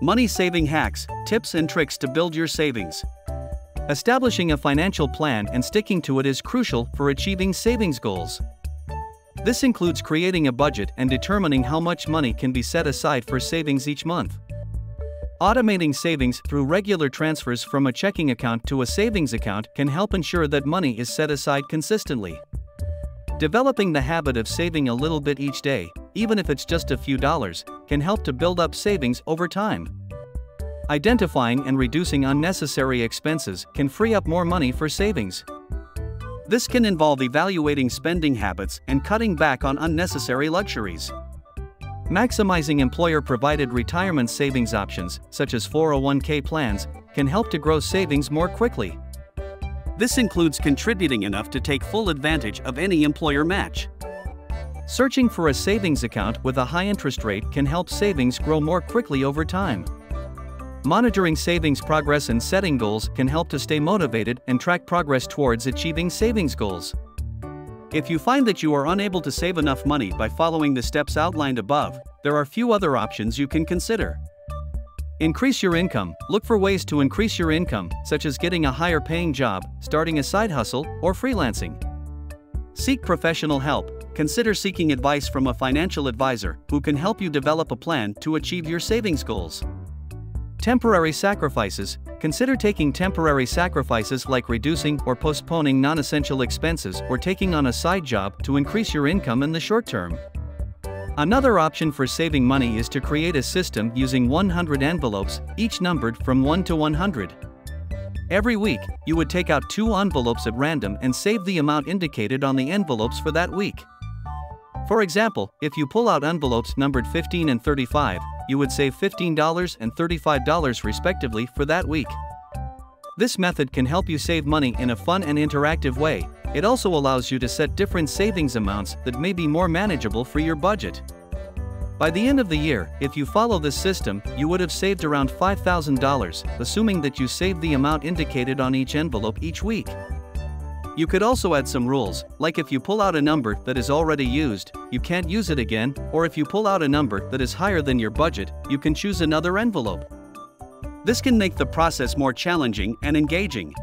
Money-saving hacks, tips and tricks to build your savings. Establishing a financial plan and sticking to it is crucial for achieving savings goals. This includes creating a budget and determining how much money can be set aside for savings each month. Automating savings through regular transfers from a checking account to a savings account can help ensure that money is set aside consistently. Developing the habit of saving a little bit each day, even if it's just a few dollars, can help to build up savings over time. Identifying and reducing unnecessary expenses can free up more money for savings. This can involve evaluating spending habits and cutting back on unnecessary luxuries. Maximizing employer-provided retirement savings options, such as 401k plans, can help to grow savings more quickly. This includes contributing enough to take full advantage of any employer match. Searching for a savings account with a high interest rate can help savings grow more quickly over time. Monitoring savings progress and setting goals can help to stay motivated and track progress towards achieving savings goals. If you find that you are unable to save enough money by following the steps outlined above, there are few other options you can consider. Increase your income. Look for ways to increase your income, such as getting a higher paying job, starting a side hustle, or freelancing. Seek professional help. Consider seeking advice from a financial advisor who can help you develop a plan to achieve your savings goals. Temporary sacrifices. Consider taking temporary sacrifices like reducing or postponing non-essential expenses or taking on a side job to increase your income in the short term. Another option for saving money is to create a system using 100 envelopes, each numbered from 1 to 100. Every week, you would take out 2 envelopes at random and save the amount indicated on the envelopes for that week. For example, if you pull out envelopes numbered 15 and 35, you would save $15 and $35 respectively for that week. This method can help you save money in a fun and interactive way. It also allows you to set different savings amounts that may be more manageable for your budget. By the end of the year, if you follow this system, you would have saved around $5,000, assuming that you saved the amount indicated on each envelope each week. You could also add some rules, like if you pull out a number that is already used, you can't use it again, or if you pull out a number that is higher than your budget, you can choose another envelope. This can make the process more challenging and engaging.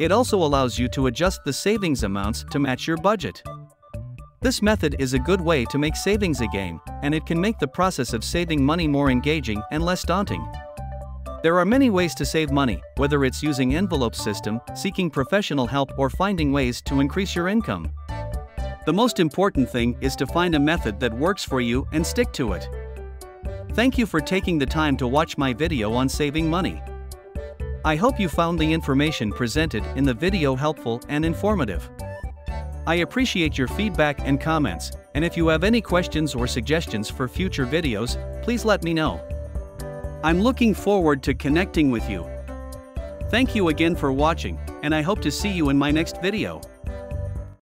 It also allows you to adjust the savings amounts to match your budget. This method is a good way to make savings a game, and it can make the process of saving money more engaging and less daunting. There are many ways to save money, whether it's using envelope system, seeking professional help, or finding ways to increase your income. The most important thing is to find a method that works for you and stick to it. Thank you for taking the time to watch my video on saving money. I hope you found the information presented in the video helpful and informative. I appreciate your feedback and comments, and if you have any questions or suggestions for future videos, please let me know. I'm looking forward to connecting with you. Thank you again for watching, and I hope to see you in my next video.